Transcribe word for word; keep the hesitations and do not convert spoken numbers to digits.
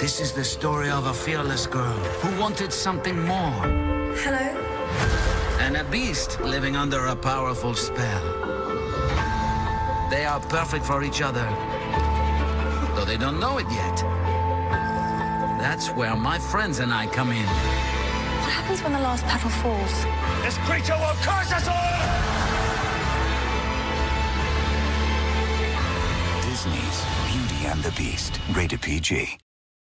This is the story of a fearless girl who wanted something more. Hello? And a beast living under a powerful spell. They are perfect for each other, though they don't know it yet. That's where my friends and I come in. What happens when the last petal falls? This creature will curse us all! Disney's Beauty and the Beast, rated P G.